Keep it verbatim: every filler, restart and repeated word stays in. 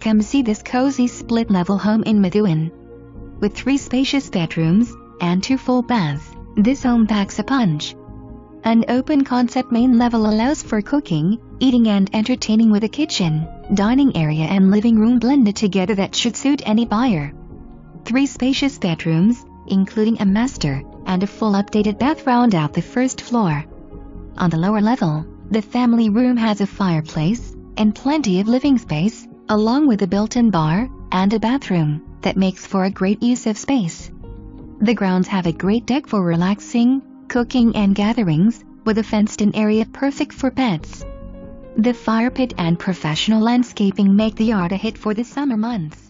Come see this cozy split-level home in Methuen. With three spacious bedrooms and two full baths, this home packs a punch. An open-concept main level allows for cooking, eating and entertaining with a kitchen, dining area and living room blended together that should suit any buyer. Three spacious bedrooms, including a master, and a full updated bath round out the first floor. On the lower level, the family room has a fireplace and plenty of living space, along with a built-in bar and a bathroom that makes for a great use of space. The grounds have a great deck for relaxing, cooking and gatherings, with a fenced-in area perfect for pets. The fire pit and professional landscaping make the yard a hit for the summer months.